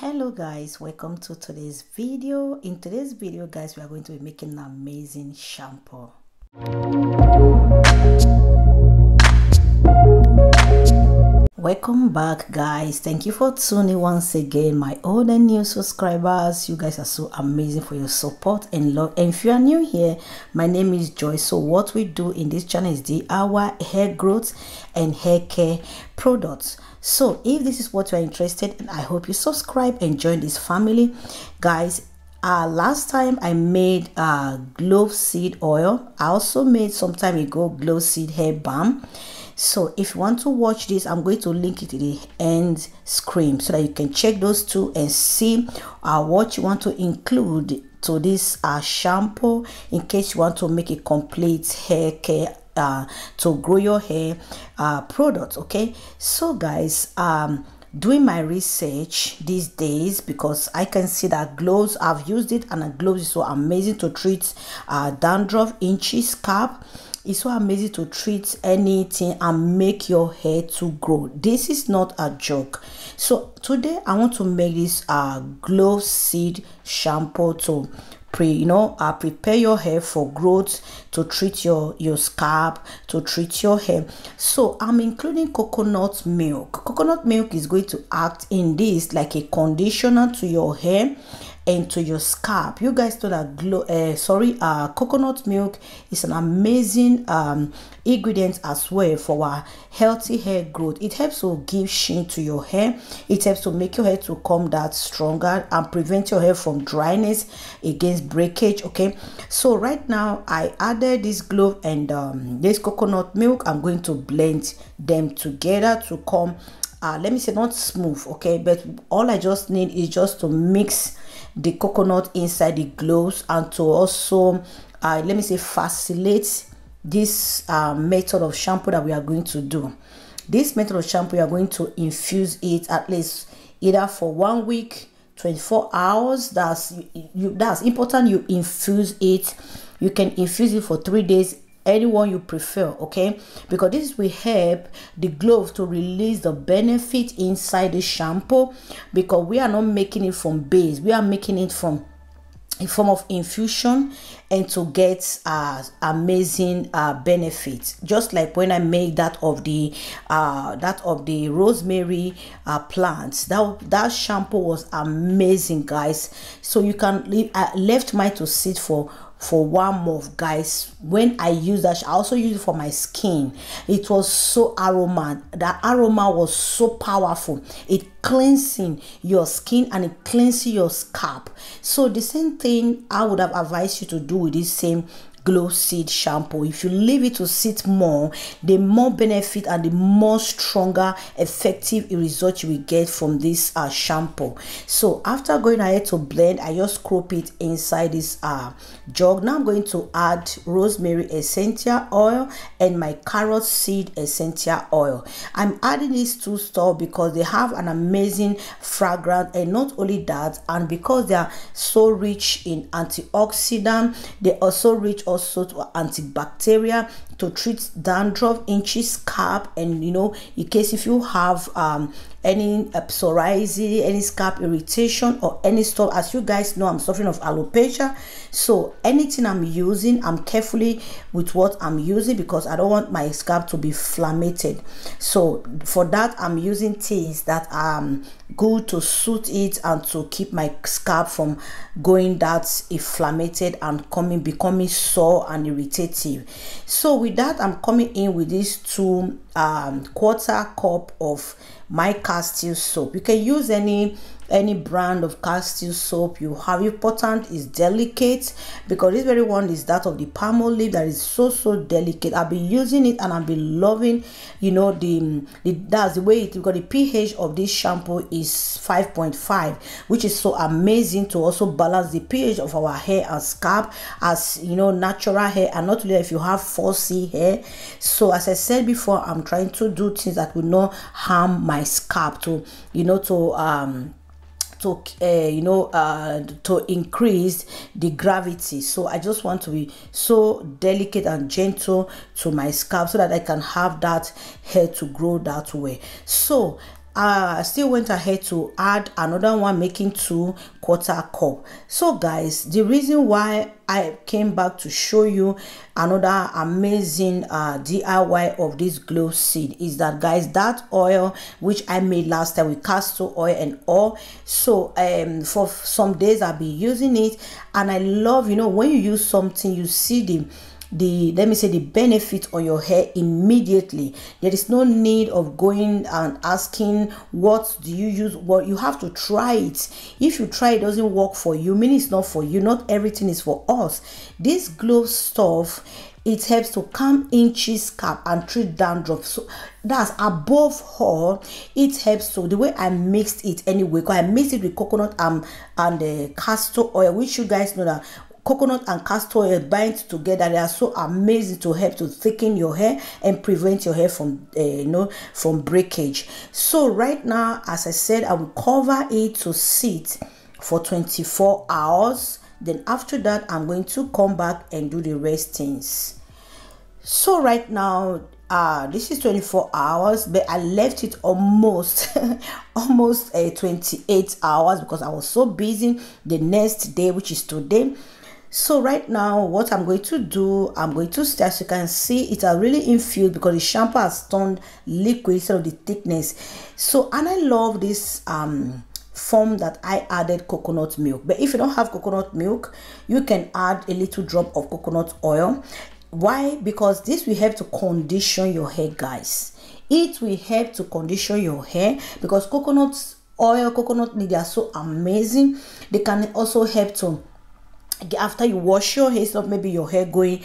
Hello guys, welcome to today's video. In today's video guys, we are going to be making an amazing shampoo. Welcome back guys, thank you for tuning once again, my old and new subscribers. You guys are so amazing for your support and love. And if you are new here, my name is Joy. So what we do in this channel is DIY hair growth and hair care products. So if this is what you are interested in, I hope you subscribe and join this family guys. Last time I made glove seed oil. I also made some time ago glove seed hair balm. So if you want to watch this, I'm going to link it to the end screen so that you can check those two and see what you want to include to this shampoo, in case you want to make a complete hair care to grow your hair product. Okay, so guys, doing my research these days, because I can see that gloves, I've used it and gloves is so amazing to treat dandruff, itchy scalp. It's so amazing to treat anything and make your hair to grow. This is not a joke. So today I want to make this glove seed shampoo to prepare your hair for growth, to treat your scalp, to treat your hair. So I'm including coconut milk. Coconut milk is going to act in this like a conditioner to your hair and to your scalp. You guys know that coconut milk is an amazing ingredient as well for our healthy hair growth. It helps to give sheen to your hair. It helps to make your hair to come that stronger and prevent your hair from dryness, against breakage. Okay, so right now I added this glove and this coconut milk. I'm going to blend them together to come let me say not smooth, okay, but all I just need is just to mix the coconut inside the gloves and to also let me say facilitate this method of shampoo that we are going to do. This method of shampoo, we are going to infuse it at least either for 1 week, 24 hours. That's important. You infuse it. You can infuse it for 3 days, anyone you prefer, okay, because this will help the glove to release the benefit inside the shampoo, because we are not making it from base, we are making it from a form of infusion, and to get amazing benefits, just like when I made that of the rosemary plants. That shampoo was amazing guys. So you can leave. I left mine to sit for 1 month guys. When I use that, I also use it for my skin. It was so aroma, that aroma was so powerful. It cleansing your skin and it cleanses your scalp. So the same thing I would have advised you to do with this same glow seed shampoo. If you leave it to sit more, the more benefit and the more stronger effective result you will get from this shampoo. So after going ahead to blend, I just scrape it inside this jug. Now I'm going to add rosemary essential oil and my carrot seed essential oil. I'm adding these two stuff because they have an amazing fragrance, and not only that, and because they are so rich in antioxidant, they also rich also to antibacterial, to treat dandruff, itchy scalp, and in case if you have any psoriasis, any scalp irritation or any stuff. As you guys know, I'm suffering of alopecia, so anything I'm using, I'm carefully with what I'm using because I don't want my scalp to be inflamed. So for that, I'm using things that are good to suit it and to keep my scalp from going that inflamed and becoming sore and irritative. So with that, I'm coming in with these two 1/4 cup of my Castile soap. You can use any brand of Castile soap you have. Important is delicate, because this very one is that of the palm olive, that is so delicate. I've been using it and I've been loving that's the way it, because the pH of this shampoo is 5.5, which is so amazing to also balance the pH of our hair and scalp, as you know, natural hair, and not only if you have 4C hair. So as I said before, I'm trying to do things that will not harm my scalp, to increase the gravity. So I just want to be so delicate and gentle to my scalp so that I can have that hair to grow that way. So I still went ahead to add another one, making 2/4 cup. So guys, the reason why I came back to show you another amazing DIY of this glow seed is that, guys, that oil which I made last time with castor oil and all, so for some days I've been using it, and I love, you know, when you use something you see the benefit on your hair immediately. There is no need of going and asking what do you use. Well, you have to try it. If you try it doesn't work for you, meaning it's not for you. Not everything is for us. This glow stuff, it helps to calm itchy scalp and treat dandruff. So that's above all, it helps to, the way I mixed it anyway, because I mixed it with coconut and castor oil, which you guys know that coconut and castor oil bind together. They are so amazing to help to thicken your hair and prevent your hair from from breakage. So right now, as I said, I will cover it to sit for 24 hours. Then after that, I'm going to come back and do the rest things. So right now, this is 24 hours, but I left it almost 28 hours because I was so busy the next day, which is today. So right now, what I'm going to do, I'm going to start. As you can see, it are really infused because the shampoo has turned liquid instead of the thickness. So, and I love this form that I added coconut milk. But if you don't have coconut milk, you can add a little drop of coconut oil. Why? Because this will help to condition your hair, guys. It will help to condition your hair because coconut oil, coconut milk, they are so amazing. They can also help to, after you wash your hair, so maybe your hair going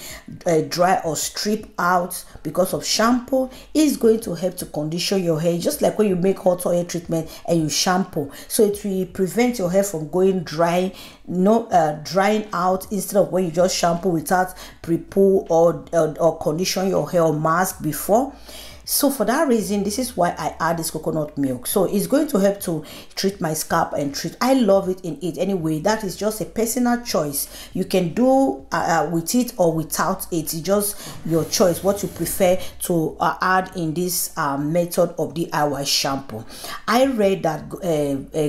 dry or strip out because of shampoo, is going to help to condition your hair, just like when you make hot oil treatment and you shampoo. So it will prevent your hair from going dry, drying out, instead of when you just shampoo without pre-pull or condition your hair or mask before. So for that reason, this is why I add this coconut milk. So it's going to help to treat my scalp and treat. I love it in it anyway. That is just a personal choice. You can do with it or without it. It's just your choice, what you prefer to add in this method of DIY shampoo. I read that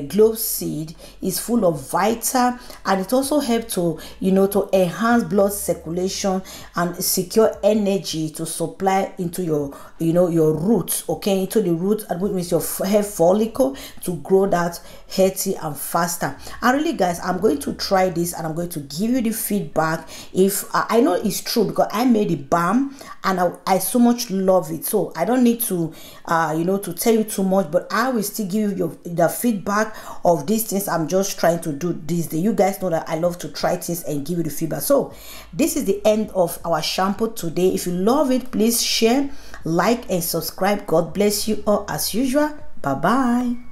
glow seed is full of vitamin, and it also helps to, you know, to enhance blood circulation and secure energy to supply into your, you know, your roots, okay, into the roots, which means your hair follicle, to grow that healthy and faster. And really, guys, I'm going to try this and I'm going to give you the feedback if I know it's true, because I made the balm and I so much love it, so I don't need to you know, to tell you too much, but I will still give you the feedback of these things I'm just trying to do this day. You guys know that I love to try things and give you the feedback. So this is the end of our shampoo today. If you love it, please share, like and subscribe. God bless you all as usual. Bye bye.